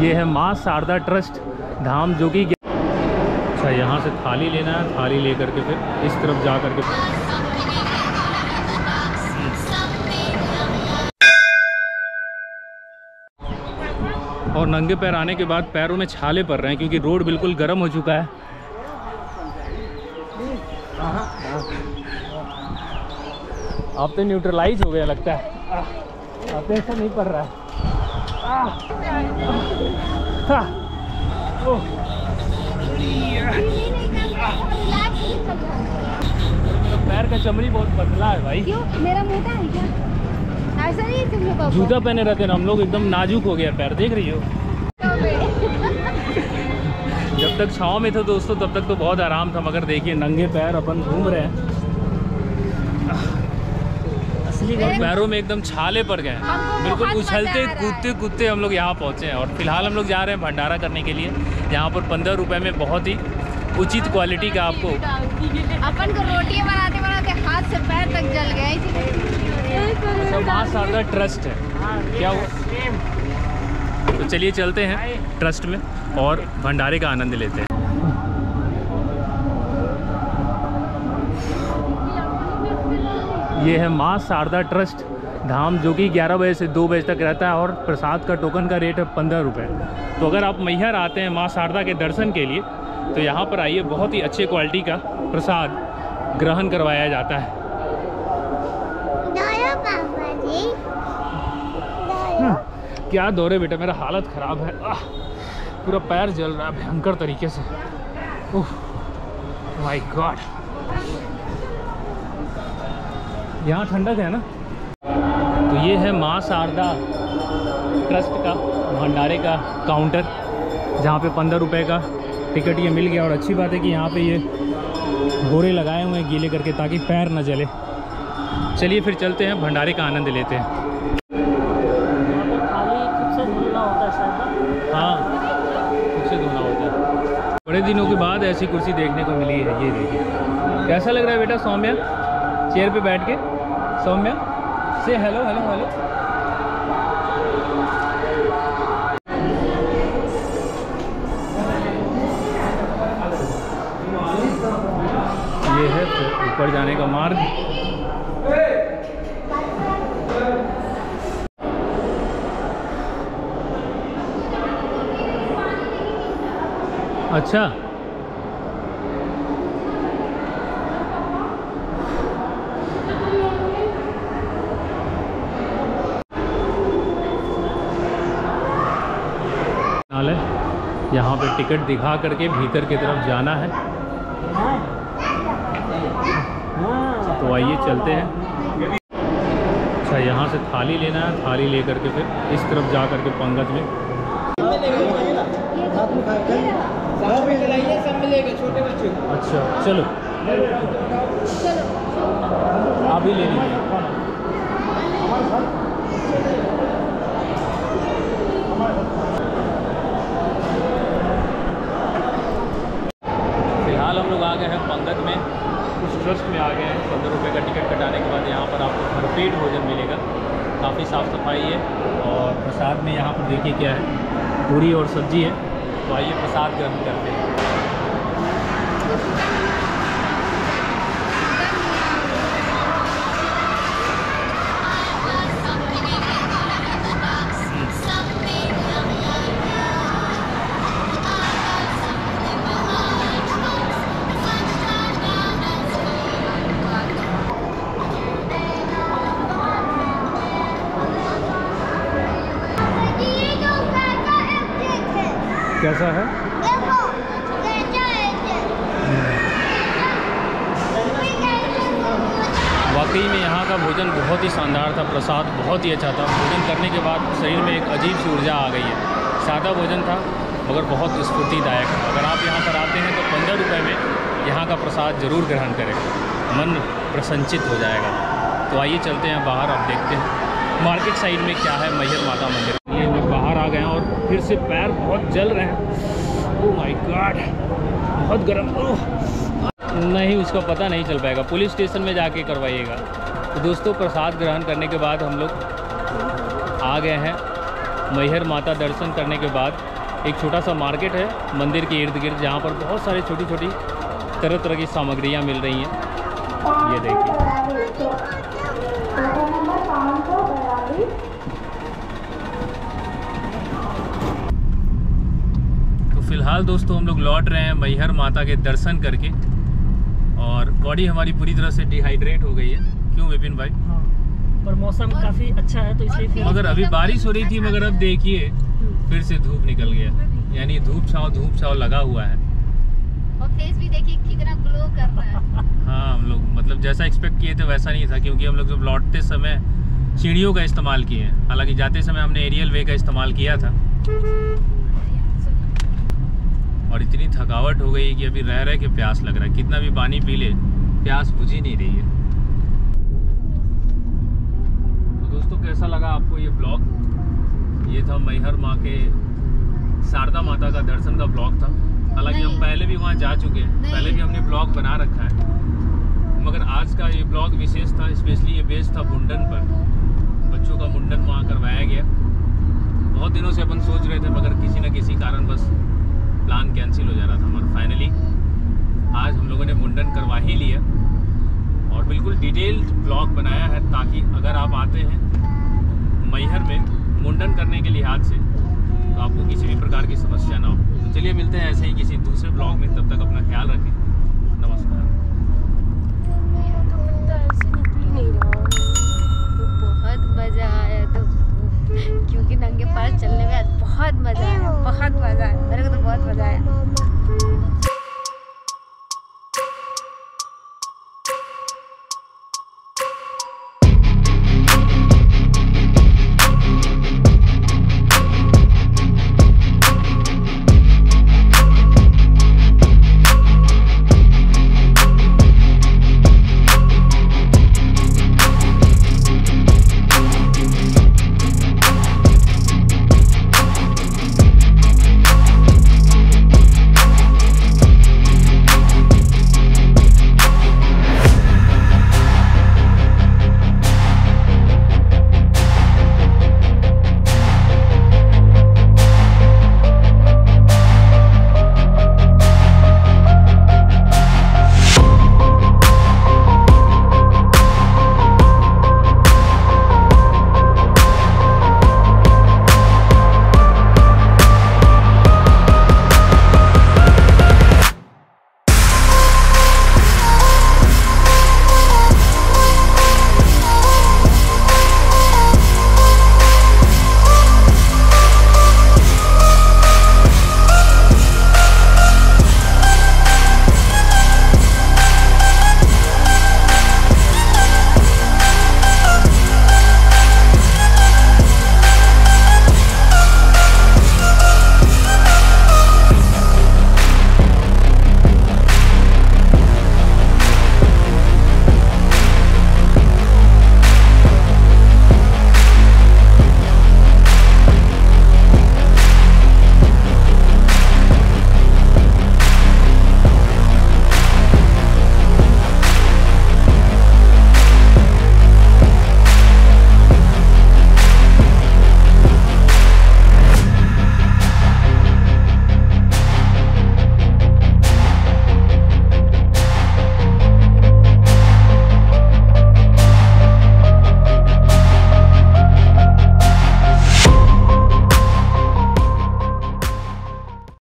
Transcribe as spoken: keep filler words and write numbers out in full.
ये है माँ शारदा ट्रस्ट धाम जो कि अच्छा यहाँ से थाली लेना है, थाली ले करके फिर इस तरफ जा करके। और नंगे पैर आने के बाद पैरों में छाले पड़ रहे हैं क्योंकि रोड बिल्कुल गर्म हो चुका है। अब तो न्यूट्रलाइज हो गया लगता है, अब तो ऐसा नहीं पड़ रहा है। पैर का चमड़ी बहुत पतला है भाई। क्यों? मेरा मोटा है क्या? ऐसा नहीं तुम लोग जूता पहने रहते ना, हम लोग एकदम नाजुक हो गया पैर, देख रही हो। जब तक छाँव में था दोस्तों तब तक तो बहुत आराम था, मगर देखिए नंगे पैर अपन घूम रहे हैं, पैरों में एकदम छाले पड़ गए, बिल्कुल उछलते कूदते कूदते हम लोग यहाँ पहुँचे हैं। और फिलहाल हम लोग जा रहे हैं भंडारा करने के लिए, यहाँ पर पंद्रह रुपए में बहुत ही उचित क्वालिटी का आपको अपन को रोटियाँ बनाते बनाते हाथ से पैर तक जल गए। माँ शारदा ट्रस्ट है क्या हुआ? तो चलिए चलते हैं ट्रस्ट में और भंडारे का आनंद लेते हैं। ये है माँ शारदा ट्रस्ट धाम जो कि ग्यारह बजे से दो बजे तक रहता है और प्रसाद का टोकन का रेट है पंद्रह रुपये। तो अगर आप मैहर आते हैं माँ शारदा के दर्शन के लिए तो यहाँ पर आइए, बहुत ही अच्छे क्वालिटी का प्रसाद ग्रहण करवाया जाता है। दौड़ो पापा जी, दौड़ो। क्या दौड़े बेटा, मेरा हालत ख़राब है, पूरा पैर जल रहा है भयंकर तरीके से। ओह माय गॉड, यहाँ ठंडक है ना। तो ये है माँ शारदा ट्रस्ट का भंडारे का काउंटर, जहाँ पे पंद्रह रुपये का टिकट ये मिल गया। और अच्छी बात है कि यहाँ पे ये बोरे लगाए हुए हैं गीले करके ताकि पैर ना जले। चलिए फिर चलते हैं, भंडारे का आनंद लेते हैं। हाँ, खुद से धोना होता है। बड़े दिनों के बाद ऐसी कुर्सी देखने को मिली है, ये देखिए। कैसा लग रहा है बेटा सौम्या चेयर पे बैठ के? सौम्या से हेलो हेलो हेलो। ये है ऊपर जाने का मार्ग। अच्छा यहाँ पे टिकट दिखा करके भीतर की तरफ जाना है, तो आइए चलते हैं। अच्छा यहाँ से थाली लेना है, थाली ले करके फिर इस तरफ जा करके पंगत में। अच्छा चलो आप ही ले लीजिए। हम लोग आ गए हैं पंगत में, उस ट्रस्ट में आ गए हैं। पंद्रह रुपये का टिकट कटाने के बाद यहाँ पर आपको भरपेट भोजन मिलेगा, काफ़ी साफ़ सफाई है। और प्रसाद में यहाँ पर देखिए क्या है, पूरी और सब्जी है। तो आइए प्रसाद ग्रहण करते हैं। कैसा है? वाकई में यहाँ का भोजन बहुत ही शानदार था, प्रसाद बहुत ही अच्छा था। भोजन करने के बाद शरीर में एक अजीब सी ऊर्जा आ गई है। सादा भोजन था मगर बहुत स्फूर्तिदायक है। अगर आप यहाँ पर आते हैं तो पंद्रह रुपये में यहाँ का प्रसाद ज़रूर ग्रहण करें, मन प्रसन्नचित हो जाएगा। तो आइए चलते हैं बाहर, आप देखते हैं मार्केट साइड में क्या है मैहर माता मंदिर। बाहर आ गए हैं और फिर से पैर बहुत जल रहे हैं। ओह माय गॉड, बहुत गर्म। ओह नहीं, उसका पता नहीं चल पाएगा, पुलिस स्टेशन में जाके करवाइएगा। तो दोस्तों प्रसाद ग्रहण करने के बाद हम लोग आ गए हैं मैहर माता दर्शन करने के बाद एक छोटा सा मार्केट है मंदिर के इर्द गिर्द, जहाँ पर बहुत सारी छोटी छोटी तरह तरह की सामग्रियाँ मिल रही हैं। ये देखिए। तो फिलहाल दोस्तों हम लोग लौट रहे हैं मैहर माता के दर्शन करके, और बॉडी हमारी पूरी तरह से डिहाइड्रेट हो गई है। क्यों विपिन भाई? हाँ, पर मौसम काफ़ी अच्छा है तो इसलिए। मगर अभी बारिश हो रही थी, मगर अब देखिए फिर से धूप निकल गया, यानी धूप छाँव धूप छाँव लगा हुआ है। और फेस भी देखिए कितना ग्लो कर रहा है। हाँ, हम लोग मतलब जैसा एक्सपेक्ट किए थे वैसा नहीं था, क्योंकि हम लोग जब लौटते समय सीढ़ियों का इस्तेमाल किए हैं, हालांकि जाते समय हमने एरियल वे का इस्तेमाल किया था। और इतनी थकावट हो गई कि अभी रह रहे के प्यास लग रहा है, कितना भी पानी पी ले प्यास बुझ ही नहीं रही है। तो दोस्तों कैसा लगा आपको ये ब्लॉग? ये था मैहर माँ के शारदा माता का दर्शन का ब्लॉग था। हालांकि हम पहले भी वहाँ जा चुके हैं, पहले भी हमने ब्लॉग बना रखा है, मगर आज का ये ब्लॉग विशेष था। स्पेशली ये बेस्ड था मुंडन पर, बच्चों का मुंडन वहाँ करवाया गया। बहुत दिनों से अपन सोच रहे थे, मगर किसी न किसी कारण बस प्लान कैंसिल हो जा रहा था, मगर फाइनली आज हम लोगों ने मुंडन करवा ही लिया। और बिल्कुल डिटेल्ड ब्लॉग बनाया है ताकि अगर आप आते हैं मैहर में मुंडन करने के लिहाज से तो आपको किसी भी प्रकार की समस्या ना हो। तो चलिए मिलते हैं ऐसे ही किसी दूसरे ब्लॉग में, तब तक अपना ख्याल रखें। नमस्कार। तो बहुत मज़ा आया, तो क्योंकि नंगे